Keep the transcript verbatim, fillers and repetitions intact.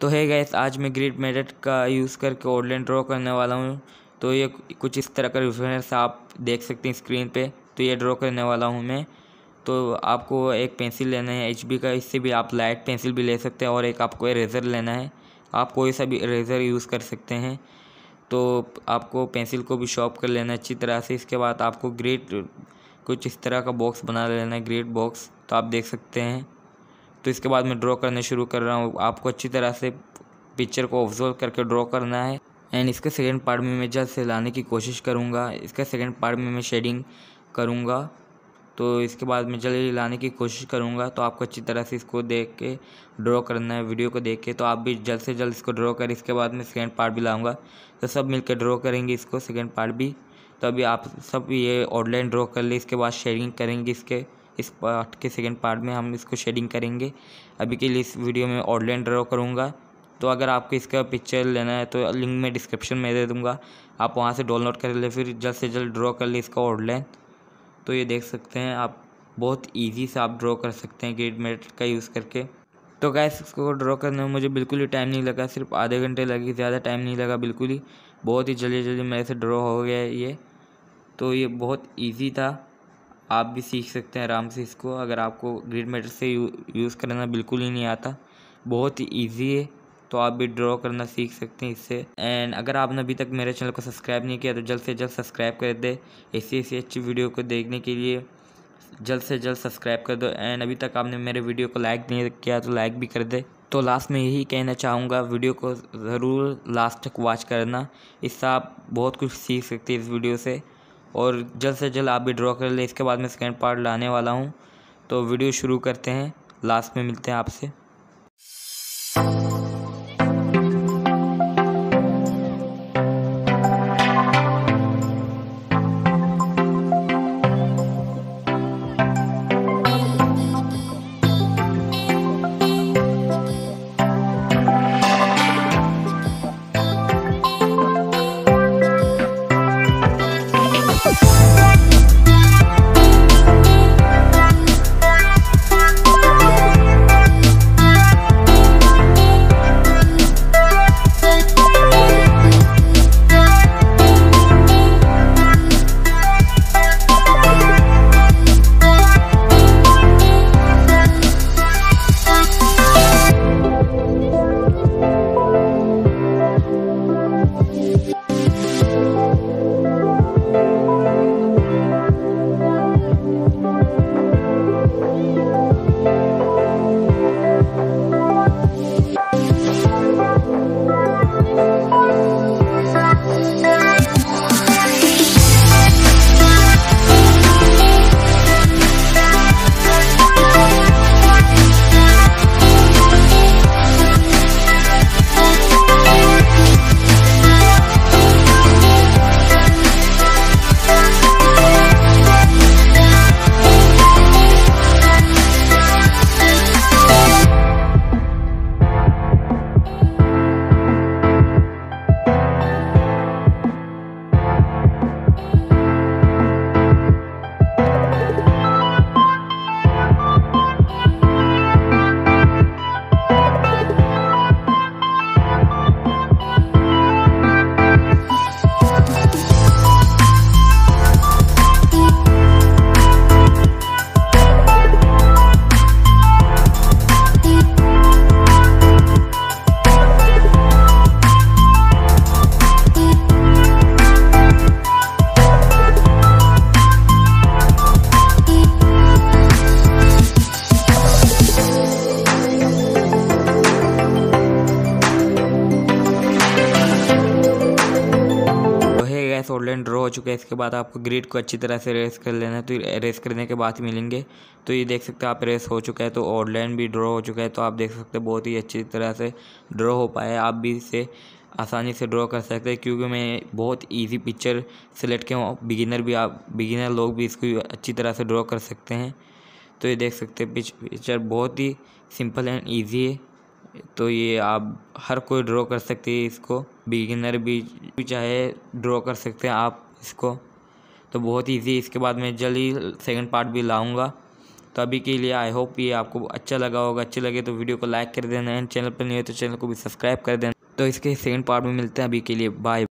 तो है गाइस, आज मैं ग्रिड मेथड का यूज़ करके ऑर्डलाइन ड्रॉ करने वाला हूँ। तो ये कुछ इस तरह का रिफरेंस आप देख सकते हैं स्क्रीन पे। तो ये ड्रॉ करने वाला हूँ मैं। तो आपको एक पेंसिल लेना है एच बी का, इससे भी आप लाइट पेंसिल भी ले सकते हैं, और एक आपको इरेजर लेना है, आप कोई सा भी इरेजर यूज़ कर सकते हैं। तो आपको पेंसिल को भी शॉर्प कर लेना है अच्छी तरह से। इसके बाद आपको ग्रिड कुछ इस तरह का बॉक्स बना लेना है, ग्रिड बॉक्स, तो आप देख सकते हैं। तो इसके बाद मैं ड्रॉ करने शुरू कर रहा हूँ। आपको अच्छी तरह से पिक्चर को ऑब्जर्व करके ड्रॉ करना है। एंड इसके सेकंड पार्ट में मैं जल्द से लाने की कोशिश करूँगा। इसका सेकंड पार्ट में मैं शेडिंग करूँगा। तो इसके बाद मैं जल्दी लाने की कोशिश करूँगा। तो आपको अच्छी तरह से इसको देख के ड्रॉ करना है, वीडियो को देख के। तो आप भी जल्द से जल्द इसको ड्रॉ करें। इसके बाद मैं सेकंड पार्ट भी लाऊँगा, तो सब मिलकर ड्रॉ करेंगे इसको, सेकंड पार्ट भी। तो अभी आप सब ये ऑनलाइन ड्रॉ कर ले। इसके बाद शेडिंग करेंगे इसके इस पार्ट के सेकंड पार्ट में हम इसको शेडिंग करेंगे। अभी के लिए इस वीडियो में ऑनलाइन ड्रॉ करूँगा। तो अगर आपको इसका पिक्चर लेना है तो लिंक में डिस्क्रिप्शन में दे दूँगा, आप वहाँ से डाउनलोड कर ले, फिर जल्द से जल्द ड्रॉ कर ले इसका ऑनलाइन। तो ये देख सकते हैं आप, बहुत इजी से आप ड्रॉ कर सकते हैं ग्रिड मेथड का यूज़ करके। तो गाइस, इसको ड्रॉ करने में मुझे बिल्कुल ही टाइम नहीं लगा, सिर्फ आधे घंटे लगे, ज़्यादा टाइम नहीं लगा, बिल्कुल ही बहुत ही जल्दी जल्दी मेरे से ड्रॉ हो गया ये। तो ये बहुत ईजी था, आप भी सीख सकते हैं आराम से इसको। अगर आपको ग्रिड मेथड से यू, यूज़ करना बिल्कुल ही नहीं आता, बहुत ही ईजी है, तो आप भी ड्रॉ करना सीख सकते हैं इससे। एंड अगर आपने अभी तक मेरे चैनल को सब्सक्राइब नहीं किया तो जल्द से जल्द सब्सक्राइब कर दे। ऐसी ऐसी अच्छी वीडियो को देखने के लिए जल्द से जल्द सब्सक्राइब कर दो। एंड अभी तक आपने मेरे वीडियो को लाइक नहीं किया तो लाइक भी कर दे। तो लास्ट में यही कहना चाहूँगा, वीडियो को ज़रूर लास्ट तक वॉच करना, इससे आप बहुत कुछ सीख सकते हैं इस वीडियो से। और जल्द से जल्द आप भी ड्रॉ कर ले। इसके बाद मैं सेकंड पार्ट लाने वाला हूँ। तो वीडियो शुरू करते हैं, लास्ट में मिलते हैं आपसे। ऑनलाइन ड्रॉ हो चुका है। इसके बाद आपको ग्रिड को अच्छी तरह से रेस कर लेना है। तो रेस करने के बाद मिलेंगे। तो ये देख सकते हैं आप, रेस हो चुका है, तो ऑनलाइन भी ड्रॉ हो चुका है। तो आप देख सकते हैं बहुत ही अच्छी तरह से ड्रॉ हो पाया है। आप भी इसे आसानी से ड्रॉ कर सकते हैं, क्योंकि मैं बहुत ईजी पिक्चर सेलेक्ट किया हूँ। बिगिनर भी आप बिगिनर लोग भी इसको अच्छी तरह से ड्रॉ कर सकते हैं। तो ये देख सकते हैं पिक्चर बहुत ही सिंपल एंड ईजी है। तो ये आप हर कोई ड्रॉ कर सकते हैं इसको, बिगिनर भी चाहे ड्रॉ कर सकते हैं आप इसको। तो बहुत इजी है। इसके बाद मैं जल्द ही सेकंड पार्ट भी लाऊंगा। तो अभी के लिए आई होप ये आपको अच्छा लगा होगा। अच्छे लगे तो वीडियो को लाइक कर देना एंड चैनल पर नहीं है तो चैनल को भी सब्सक्राइब कर देना। तो इसके सेकेंड पार्ट में मिलते हैं। अभी के लिए बाय।